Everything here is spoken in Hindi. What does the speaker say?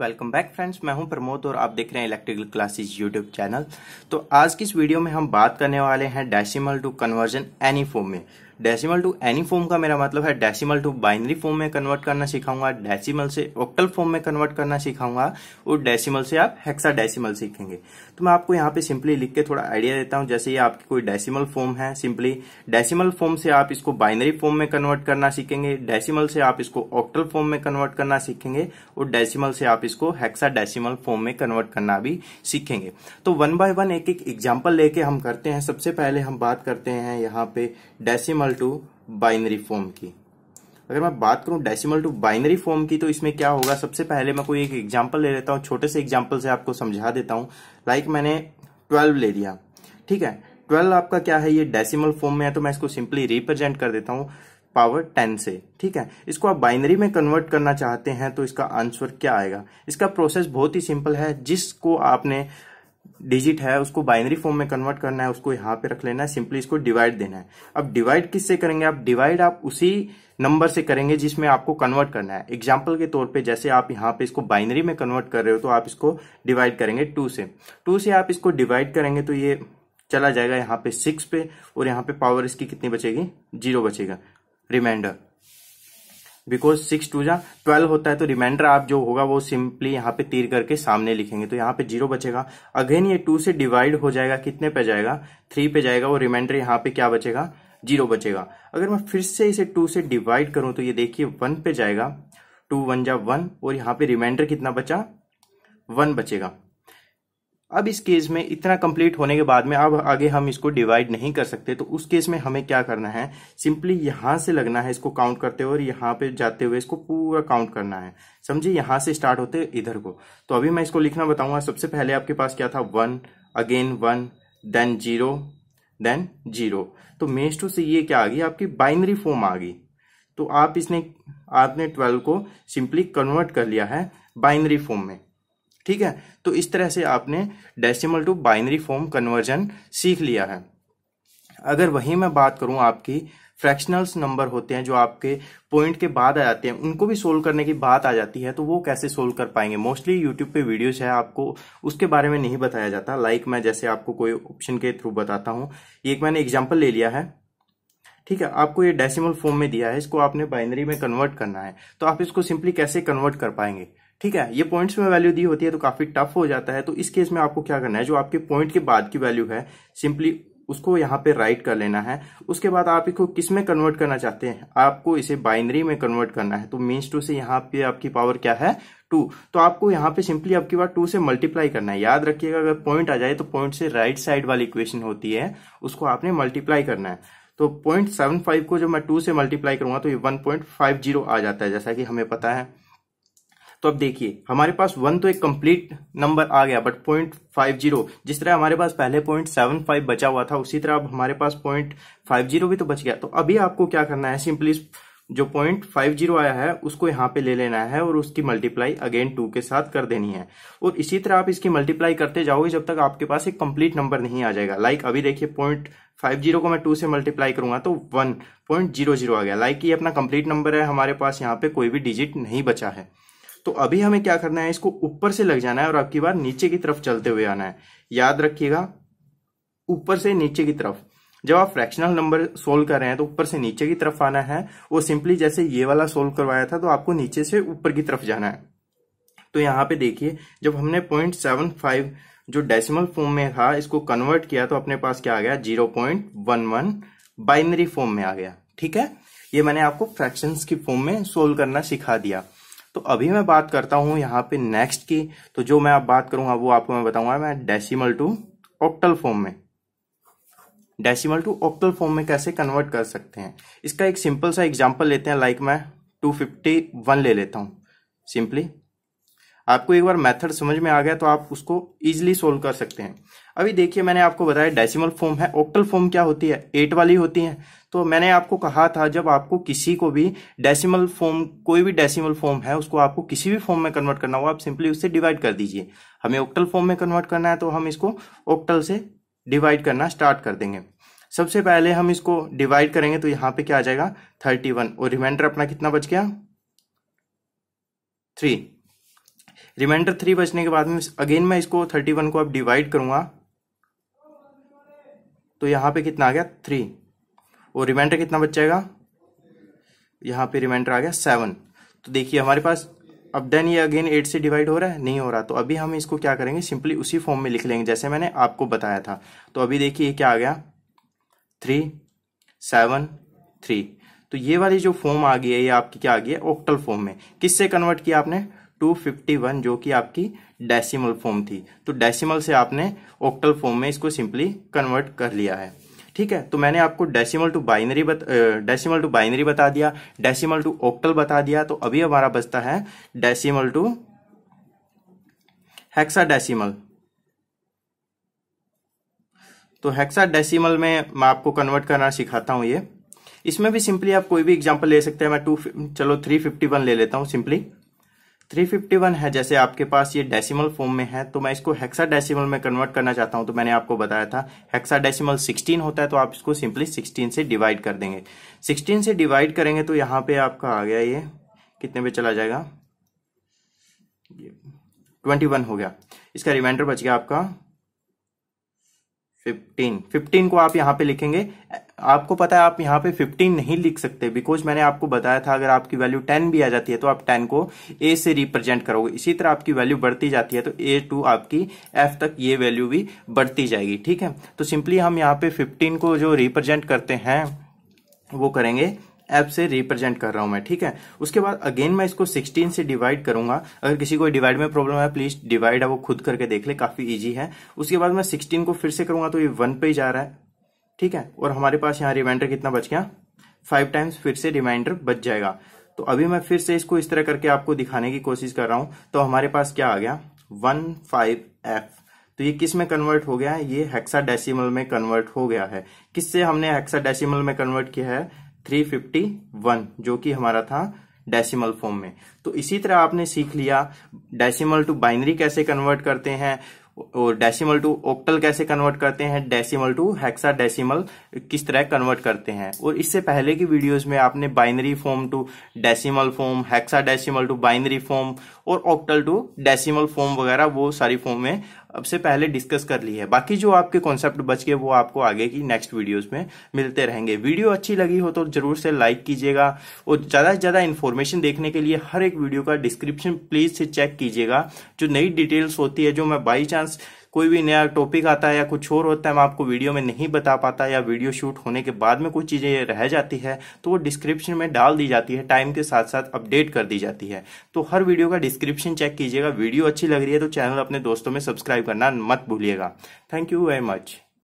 वेलकम बैक फ्रेंड्स, मैं हूं प्रमोद और आप देख रहे हैं इलेक्ट्रिकल क्लासेस यूट्यूब चैनल। तो आज की इस वीडियो में हम बात करने वाले हैं decimal to conversion any form में। डेसिमल टू एनी फॉर्म का मेरा मतलब है डेसिमल टू बाइनरी फॉर्म में कन्वर्ट करना सिखाऊंगा, डेसिमल से ऑक्टल फॉर्म में कन्वर्ट करना सिखाऊंगा और डेसिमल से आप हेक्साडेसिमल सीखेंगे। तो मैं आपको यहाँ पे सिंपली लिख के थोड़ा आइडिया देता हूँ। जैसे ये आपकी कोई डेसिमल फॉर्म है, सिंपली डेसिमल फॉर्म से आप इसको बाइनरी फॉर्म में कन्वर्ट करना सीखेंगे, डेसिमल से आप इसको ऑक्टल फॉर्म में कन्वर्ट करना सीखेंगे और डेसिमल से आप इसको हेक्साडेसिमल फॉर्म में कन्वर्ट करना भी सीखेंगे। तो वन बाय वन एक एक एग्जाम्पल लेके हम करते हैं। सबसे पहले हम बात करते हैं यहाँ पे डेसिमल टू बाइनरी फॉर्म की। अगर मैं बात करूं डेसिमल टू बाइनरी फॉर्म की तो इसमें क्या होगा, सबसे पहले मैं कोई एक एग्जांपल ले लेता हूं, छोटे से एग्जांपल से आपको समझा देता हूं। लाइक मैंने 12 ले लिया, ठीक है। 12 आपका क्या है, ये डेसिमल फॉर्म में है तो मैं इसको सिंपली रिप्रेजेंट कर देता हूं पावर 10 से, ठीक है। इसको आप बाइनरी में कन्वर्ट करना चाहते हैं तो इसका आंसर क्या आएगा। इसका प्रोसेस बहुत ही सिंपल है। जिसको आपने डिजिट है उसको बाइनरी फॉर्म में कन्वर्ट करना है, उसको यहाँ पे रख लेना है, सिंपली इसको डिवाइड देना है। अब डिवाइड किससे करेंगे आप, डिवाइड आप उसी नंबर से करेंगे जिसमें आपको कन्वर्ट करना है। एग्जाम्पल के तौर पे जैसे आप यहाँ पे इसको बाइनरी में कन्वर्ट कर रहे हो तो आप इसको डिवाइड करेंगे 2 से आप इसको डिवाइड करेंगे तो ये चला जाएगा यहाँ पे 6 पे और यहाँ पे पावर इसकी कितनी बचेगी, 0 बचेगा, रिमाइंडर। बिकॉज 6 2 जा 12 होता है तो रिमाइंडर आप जो होगा वो सिंपली यहाँ पे तीर करके सामने लिखेंगे तो यहाँ पे 0 बचेगा। अगेन ये 2 से डिवाइड हो जाएगा, कितने पे जाएगा, 3 पे जाएगा और रिमाइंडर यहाँ पे क्या बचेगा, 0 बचेगा। अगर मैं फिर से इसे 2 से डिवाइड करूं तो ये देखिए 1 पे जाएगा, 2 1 जा 1 और यहाँ पे रिमाइंडर कितना बचा, 1 बचेगा। अब इस केस में इतना कंप्लीट होने के बाद में अब आगे हम इसको डिवाइड नहीं कर सकते तो उस केस में हमें क्या करना है, सिंपली यहाँ से लगना है इसको काउंट करते हुए और यहाँ पे जाते हुए इसको पूरा काउंट करना है। समझिए यहाँ से स्टार्ट होते इधर को। तो अभी मैं इसको लिखना बताऊंगा। सबसे पहले आपके पास क्या था, 1, अगेन 1, देन 0, देन 0। तो मेष 2 से ये क्या आ गई, आपकी बाइनरी फॉर्म आ गई। तो आप इसने आपने 12 को सिंपली कन्वर्ट कर लिया है बाइनरी फॉर्म में, ठीक है। तो इस तरह से आपने decimal to binary form conversion सीख लिया है। अगर वही मैं बात करूं आपकी फ्रैक्शनल्स नंबर होते हैं जो आपके पॉइंट के बाद आ जाते हैं, उनको भी सोल्व करने की बात आ जाती है तो वो कैसे सोल्व कर पाएंगे। मोस्टली यूट्यूब पे वीडियोज है, आपको उसके बारे में नहीं बताया जाता। लाइक मैं जैसे आपको कोई ऑप्शन के थ्रू बताता हूँ, ये एक मैंने एग्जाम्पल ले लिया है, ठीक है। आपको ये डेसिमल फॉर्म में दिया है, इसको आपने बाइनरी में कन्वर्ट करना है तो आप इसको सिंपली कैसे कन्वर्ट कर पाएंगे, ठीक है। ये पॉइंट्स में वैल्यू दी होती है तो काफी टफ हो जाता है। तो इस केस में आपको क्या करना है, जो आपके पॉइंट के बाद की वैल्यू है सिंपली उसको यहाँ पे राइट कर लेना है। उसके बाद आप इसको किस में कन्वर्ट करना चाहते हैं, आपको इसे बाइनरी में कन्वर्ट करना है तो मीन्स 2 से यहाँ पे आपकी पावर क्या है, 2। तो आपको यहाँ पे सिंपली आपकी बार 2 से मल्टीप्लाई करना है। याद रखिएगा अगर पॉइंट आ जाए तो पॉइंट से राइट साइड वाली इक्वेशन होती है, उसको आपने मल्टीप्लाई करना है। तो 0.75 को जब मैं 2 से मल्टीप्लाई करूंगा तो ये 1.50 आ जाता है, जैसा कि हमें पता है। तो अब देखिए हमारे पास 1 तो एक कंप्लीट नंबर आ गया, बट 0.50 जिस तरह हमारे पास पहले 0.75 बचा हुआ था उसी तरह अब हमारे पास 0.50 भी तो बच गया। तो अभी आपको क्या करना है, सिंपली जो 0.50 आया है उसको यहाँ पे ले लेना है और उसकी मल्टीप्लाई अगेन 2 के साथ कर देनी है और इसी तरह आप इसकी मल्टीप्लाई करते जाओगे जब तक आपके पास एक कंप्लीट नंबर नहीं आ जाएगा। लाइक अभी देखिए 0.50 को मैं 2 से मल्टीप्लाई करूंगा तो 1.00 आ गया। लाइक ये अपना कंप्लीट नंबर है, हमारे पास यहाँ पे कोई भी डिजिट नहीं बचा है। तो अभी हमें क्या करना है, इसको ऊपर से लग जाना है और आपकी बार नीचे की तरफ चलते हुए आना है। याद रखिएगा ऊपर से नीचे की तरफ, जब आप फ्रैक्शनल नंबर सोल्व कर रहे हैं तो ऊपर से नीचे की तरफ आना है। वो सिंपली जैसे ये वाला सोल्व करवाया था तो आपको नीचे से ऊपर की तरफ जाना है। तो यहाँ पे देखिए जब हमने 0.75 जो डेसिमल फॉर्म में था इसको कन्वर्ट किया तो अपने पास क्या आ गया, 0.11 बाइनरी फॉर्म में आ गया, ठीक है। ये मैंने आपको फ्रैक्शंस की फॉर्म में सोल्व करना सिखा दिया। तो अभी मैं बात करता हूँ यहाँ पे नेक्स्ट की। तो जो मैं आप बात करूंगा वो आपको मैं बताऊंगा, मैं डेसिमल टू ऑक्टल फॉर्म में, डेसिमल टू ऑक्टल फॉर्म में कैसे कन्वर्ट कर सकते हैं। इसका एक सिंपल सा एग्जांपल लेते हैं। लाइक मैं 251 ले लेता हूं। सिंपली आपको एक बार मेथड समझ में आ गया तो आप उसको इजीली सोल्व कर सकते हैं। अभी देखिए मैंने आपको बताया डेसिमल फॉर्म है, ऑक्टल फॉर्म क्या होती है, 8 वाली होती है। तो मैंने आपको कहा था जब आपको किसी को भी डेसिमल फॉर्म, कोई भी डेसिमल फॉर्म है उसको आपको किसी भी फॉर्म में कन्वर्ट करना हो आप सिंपली उससे डिवाइड कर दीजिए। हमें ऑक्टल फॉर्म में कन्वर्ट करना है तो हम इसको ऑक्टल से डिवाइड करना स्टार्ट कर देंगे। सबसे पहले हम इसको डिवाइड करेंगे तो यहाँ पे क्या आ जाएगा, 31 और रिमाइंडर अपना कितना बच गया, 3। रिमाइंडर 3 बचने के बाद में अगेन मैं इसको 31 को अब डिवाइड करूंगा तो यहाँ पे कितना आ गया 3 और रिमाइंडर कितना बच जाएगा, यहाँ पे रिमाइंडर आ गया 7। तो देखिए हमारे पास अब देन ये अगेन 8 से डिवाइड हो रहा है, नहीं हो रहा। तो अभी हम इसको क्या करेंगे, सिंपली उसी फॉर्म में लिख लेंगे जैसे मैंने आपको बताया था। तो अभी देखिए क्या आ गया 3 7 3। तो ये वाली जो फॉर्म आ गई है ये आपकी क्या आ गई है, ऑक्टल फॉर्म में। किससे कन्वर्ट किया आपने, 251 जो कि आपकी डेसिमल फॉर्म थी। तो डेसिमल से आपने ऑक्टल फॉर्म में इसको सिंपली कन्वर्ट कर लिया है। ठीक है, तो मैंने आपको डेसिमल टू बाइनरी बता दिया, डेसिमल टू ऑक्टल बता दिया। तो अभी हमारा बचता है डेसिमल टू हेक्साडेसिमल। तो हेक्साडेसिमल में मैं आपको कन्वर्ट करना सिखाता हूं। ये इसमें भी सिंपली आप कोई भी एग्जांपल ले सकते हैं। मैं 351 ले लेता हूं। सिंपली 351 है, जैसे आपके पास ये डेसिमल फॉर्म में है तो मैं इसको हेक्साडेसिमल में कन्वर्ट करना चाहता हूं। तो मैंने आपको बताया था हेक्साडेसिमल 16 होता है, तो आप इसको सिंपली 16 से डिवाइड कर देंगे। 16 से डिवाइड करेंगे तो यहाँ पे आपका आ गया, ये कितने पे चला जाएगा, 21 हो गया। इसका रिमाइंडर बच गया आपका 15 को आप यहाँ पे लिखेंगे। आपको पता है आप यहाँ पे 15 नहीं लिख सकते, बिकॉज मैंने आपको बताया था अगर आपकी वैल्यू 10 भी आ जाती है तो आप 10 को a से रिप्रेजेंट करोगे। इसी तरह आपकी वैल्यू बढ़ती जाती है तो a2 आपकी f तक ये वैल्यू भी बढ़ती जाएगी। ठीक है, तो सिंपली हम यहाँ पे 15 को जो रिप्रेजेंट करते हैं वो करेंगे f से रिप्रेजेंट कर रहा हूं मैं। ठीक है, उसके बाद अगेन मैं इसको 16 से डिवाइड करूंगा। अगर किसी को डिवाइड में प्रॉब्लम है प्लीज डिवाइड है वो खुद करके देख ले, काफी इजी है। उसके बाद मैं 16 को फिर से करूंगा तो ये 1 पे ही जा रहा है। ठीक है, और हमारे पास यहाँ रिमाइंडर कितना बच गया, 5 टाइम्स फिर से रिमाइंडर बच जाएगा। तो अभी मैं फिर से इसको इस तरह करके आपको दिखाने की कोशिश कर रहा हूं। तो हमारे पास क्या आ गया 15F। तो ये किस में कन्वर्ट हो गया है, ये हेक्साडेसिमल में कन्वर्ट हो गया है। किससे हमने हेक्साडेसिमल में कन्वर्ट किया है, 351 जो कि हमारा था डेसिमल फॉर्म में। तो इसी तरह आपने सीख लिया डेसिमल टू बाइनरी कैसे कन्वर्ट करते हैं और डेसिमल टू ऑक्टल कैसे कन्वर्ट करते हैं, डेसिमल टू हेक्साडेसिमल किस तरह कन्वर्ट करते हैं। और इससे पहले की वीडियोस में आपने binary form to decimal form, hexadecimal to binary form और ऑक्टल टू डेसिमल फॉर्म वगैरह वो सारी फॉर्म में अब से पहले डिस्कस कर ली है। बाकी जो आपके कॉन्सेप्ट बच गए वो आपको आगे की नेक्स्ट वीडियोस में मिलते रहेंगे। वीडियो अच्छी लगी हो तो जरूर से लाइक कीजिएगा और ज़्यादा से ज़्यादा इन्फॉर्मेशन देखने के लिए हर एक वीडियो का डिस्क्रिप्शन प्लीज से चेक कीजिएगा। जो नई डिटेल्स होती है, जो मैं बाई चांस कोई भी नया टॉपिक आता है या कुछ और होता है मैं आपको वीडियो में नहीं बता पाता या वीडियो शूट होने के बाद में कुछ चीज़ें रह जाती है तो वो डिस्क्रिप्शन में डाल दी जाती है, टाइम के साथ साथ अपडेट कर दी जाती है। तो हर वीडियो का डिस्क्रिप्शन चेक कीजिएगा। वीडियो अच्छी लग रही है तो चैनल अपने दोस्तों में सब्सक्राइब करना मत भूलिएगा। Thank you very much.